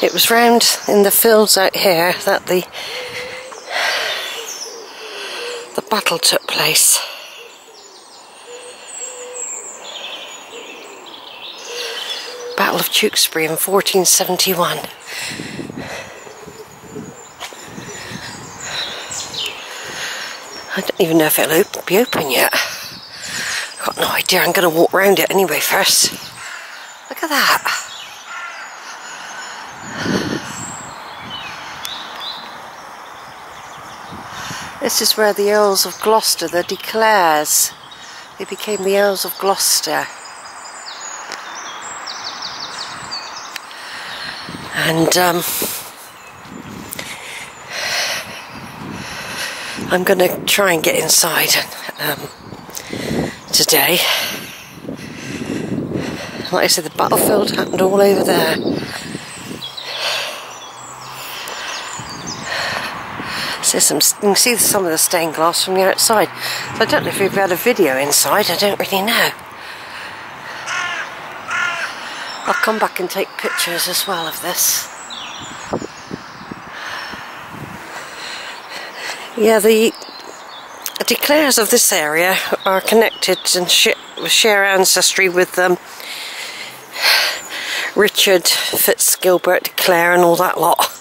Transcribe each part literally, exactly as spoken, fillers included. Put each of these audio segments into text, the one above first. It was round in the fields out here that the the battle took place. Battle of Tewkesbury in fourteen seventy-one. I don't even know if it'll be open yet. I've got no idea. I'm going to walk round it anyway first. Look at that. This is where the Earls of Gloucester, the De Clares, they became the Earls of Gloucester. And um, I'm going to try and get inside um, today. Like I said, the battlefield happened all over there. So some, you can see some of the stained glass from the outside. So I don't know if we've had a video inside, I don't really know. I'll come back and take pictures as well of this. Yeah, the declares of this area are connected and sh share ancestry with um, Richard, FitzGilbert, De Clare and all that lot.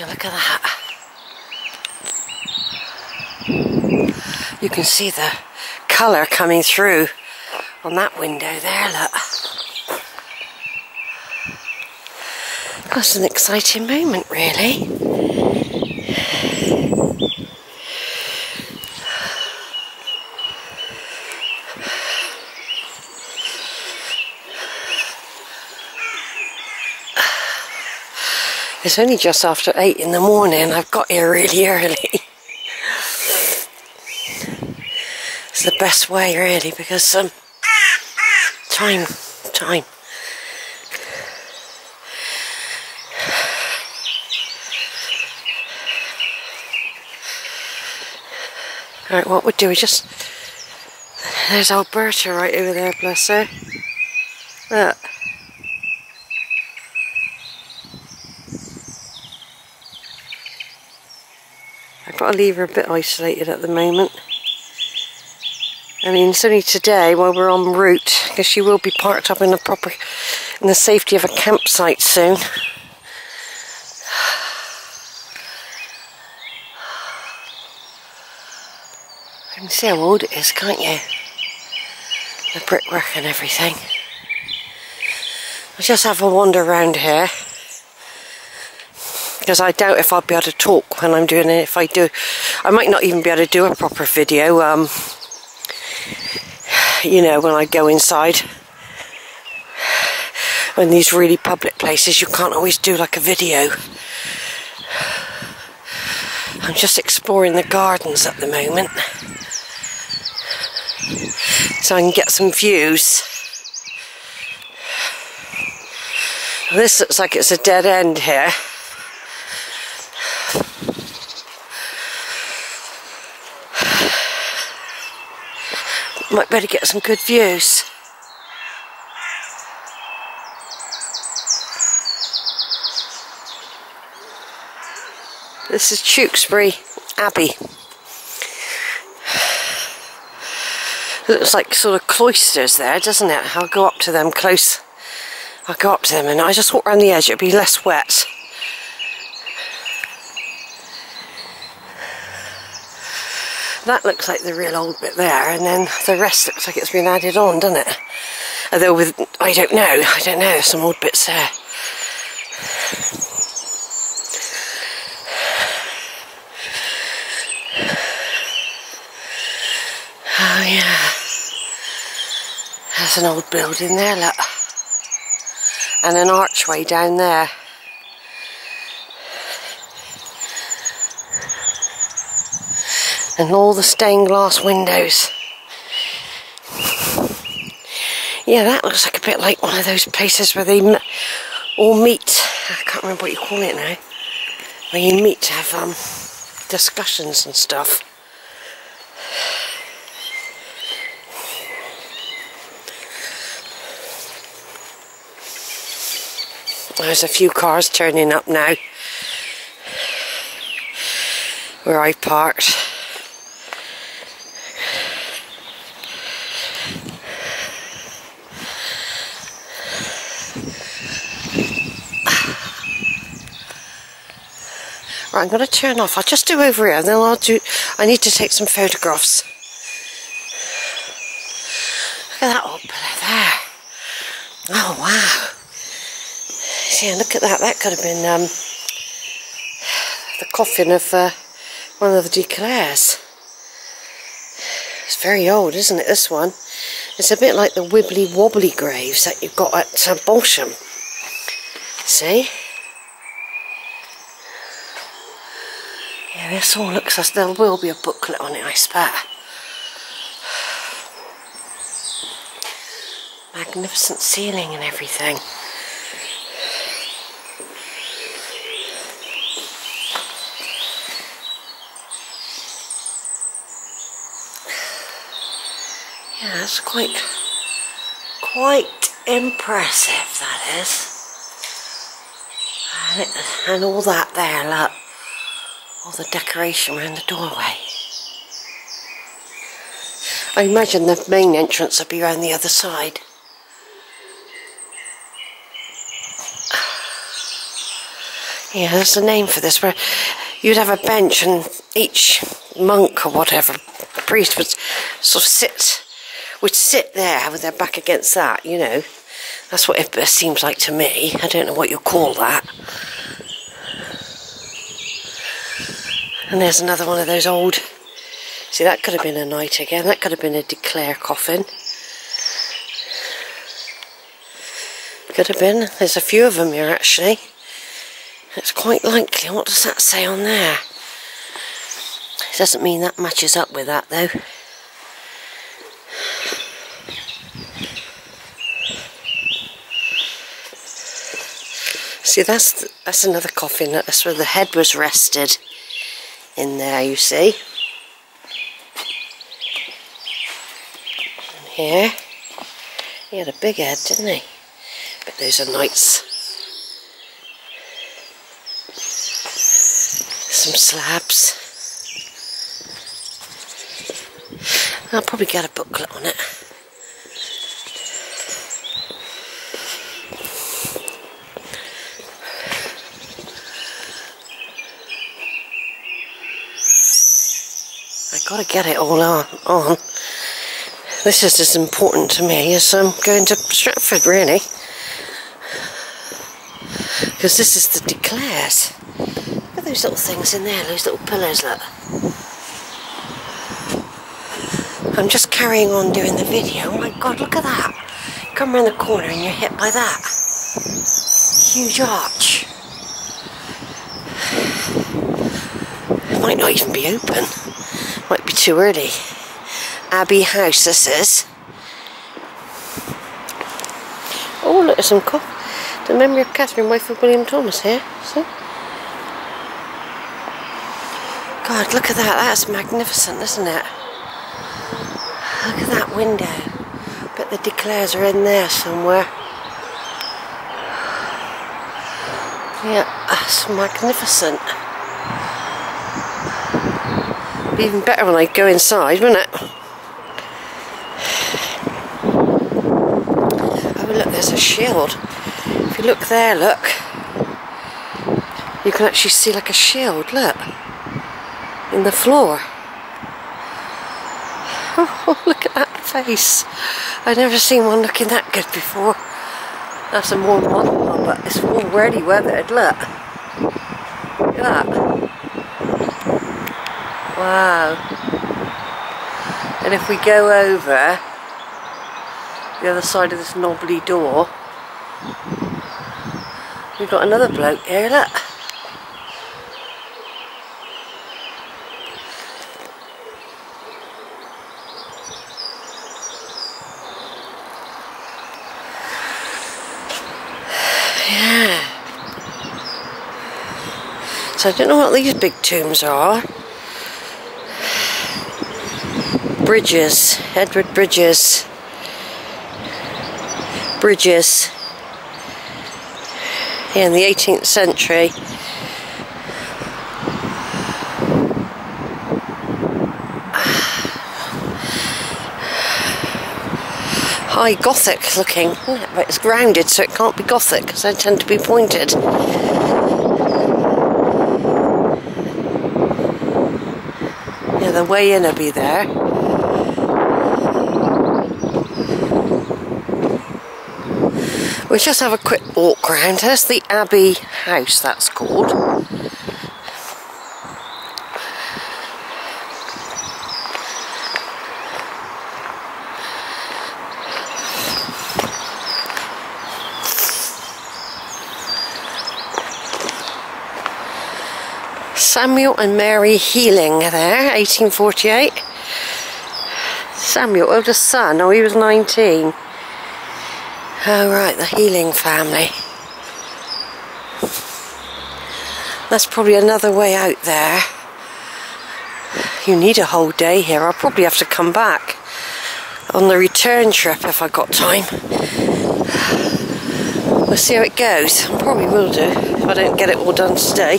Look at that. You can see the colour coming through on that window there, look. That's an exciting moment, really. It's only just after eight in the morning. I've got here really early. It's the best way, really, because um, time, time. All right, what we do? We just there's Alberta right over there, bless her. Look. I'll leave her a bit isolated at the moment. I mean, it's only today while we're en route, because she will be parked up in the proper, in the safety of a campsite soon. You can see how old it is, can't you? The brickwork and everything. I'll just have a wander around here, because I doubt if I'll be able to talk when I'm doing it. If I do, I might not even be able to do a proper video, um, you know, when I go inside. In these really public places, you can't always do like a video. I'm just exploring the gardens at the moment, so I can get some views. This looks like it's a dead end here. Might better get some good views. This is Tewkesbury Abbey. It looks like sort of cloisters there, doesn't it? I'll go up to them close. I'll go up to them and I just walk around the edge, it'll be less wet. That looks like the real old bit there, and then the rest looks like it's been added on, doesn't it? Although with, I don't know, I don't know, some old bits there. Oh yeah. There's an old building there, look. And an archway down there. And all the stained glass windows. Yeah, that looks like a bit like one of those places where they m all meet. I can't remember what you call it now. Where you meet to have um, discussions and stuff. There's a few cars turning up now where I parked. Right, I'm going to turn off. I'll just do over here, and then I'll do. I need to take some photographs. Look at that old pillar there. Oh wow! Yeah, look at that. That could have been um, the coffin of uh, one of the De Clares. It's very old, isn't it? This one. It's a bit like the wibbly wobbly graves that you've got at uh, Balsham. See? Yeah, this all looks as there will be a booklet on it, I swear. Magnificent ceiling and everything. Yeah, that's quite, quite impressive, that is. And, it, and all that there, look. All the decoration around the doorway. I imagine the main entrance would be around the other side. Yeah, there's a name for this, where you'd have a bench and each monk or whatever, priest, would sort of sit, would sit there with their back against that, you know. That's what it seems like to me. I don't know what you call that. And there's another one of those old... See, that could have been a knight again. That could have been a De Clare coffin. Could have been. There's a few of them here, actually. It's quite likely. What does that say on there? It doesn't mean that matches up with that, though. See, that's th that's another coffin. That's where the head was rested in there, you see. And here, he had a big head, didn't he? But those are knights. Some slabs. I'll probably get a booklet on it. Got to get it all on, on. This is as important to me as um, going to Stratford, really. Because this is the De Clares. Look at those little things in there, those little pillars, look. I'm just carrying on doing the video. Oh my God, look at that. You come round the corner and you're hit by that. Huge arch. It might not even be open. Might be too early. Abbey House, this is. Oh, look, there's some coffee. The memory of Catherine, wife of William Thomas, here. See? God, look at that. That's magnificent, isn't it? Look at that window. I bet the De Clares are in there somewhere. Yeah, that's magnificent. Even better when I go inside, wouldn't it? Oh look, there's a shield. If you look there, look. You can actually see like a shield, look. In the floor. Oh, look at that face. I've never seen one looking that good before. That's a warm one, but it's already weathered, look. Look at that. Wow. And if we go over the other side of this knobbly door, we've got another bloke here, look. Yeah. So I don't know what these big tombs are. Bridges, Edward Bridges, Bridges, here in the eighteenth century. High Gothic looking, but it's grounded, so it can't be Gothic because they tend to be pointed. Yeah, the way in will be there. We'll just have a quick walk round. There's the Abbey House, that's called. Samuel and Mary Healing there, eighteen forty-eight. Samuel, oldest son, oh he was nineteen. Oh right, the Healing family. That's probably another way out there. You need a whole day here. I'll probably have to come back on the return trip if I got time. We'll see how it goes. I probably will do if I don't get it all done today.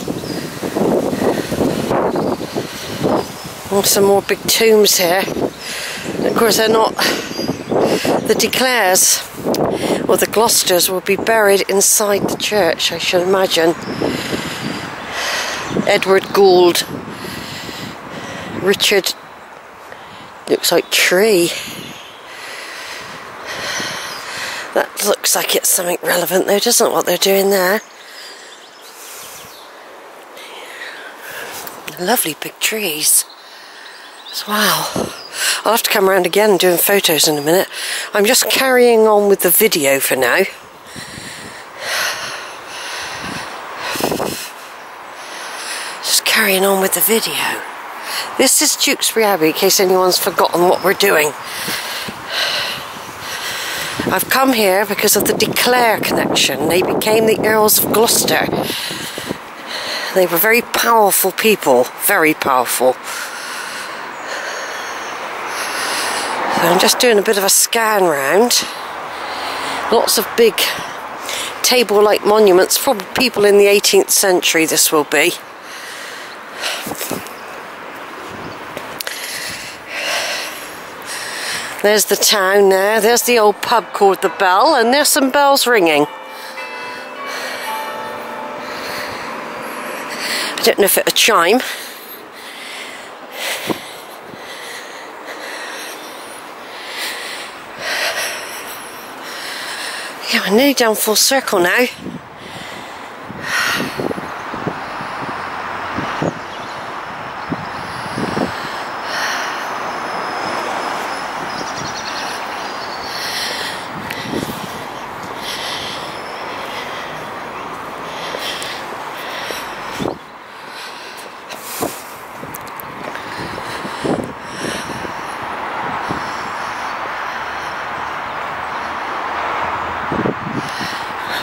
And some more big tombs here. And of course, they're not the De Clares. Well, the Gloucesters will be buried inside the church, I should imagine. Edward Gould, Richard, looks like tree. That looks like it's something relevant though, doesn't it, what they're doing there? Lovely big trees. Wow. I'll have to come around again doing photos in a minute. I'm just carrying on with the video for now. Just carrying on with the video. This is Tewkesbury Abbey, in case anyone's forgotten what we're doing. I've come here because of the De Clare connection. They became the Earls of Gloucester. They were very powerful people, very powerful. I'm just doing a bit of a scan round. Lots of big table-like monuments, probably people in the eighteenth century this will be. There's the town there, there's the old pub called The Bell, and there's some bells ringing. I don't know if it'll chime. Yeah, we're nearly down full circle now.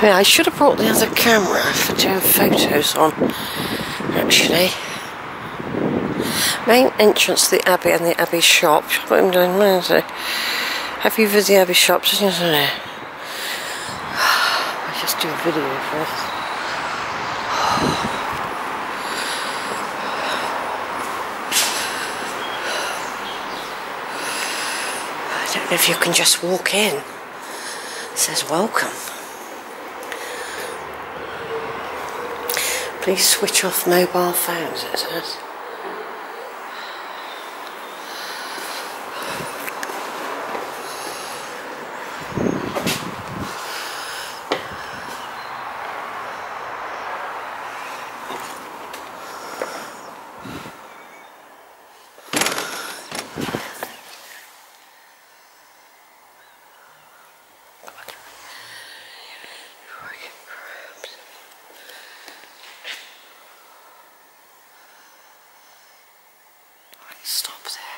Yeah, I should have brought the other camera for doing photos on, actually. Main entrance to the Abbey and the Abbey shop. What am I doing? Where is it? Have you visited the Abbey shop? Just do a video first. I don't know if you can just walk in. It says welcome. Please switch off mobile phones, it says. Stop there.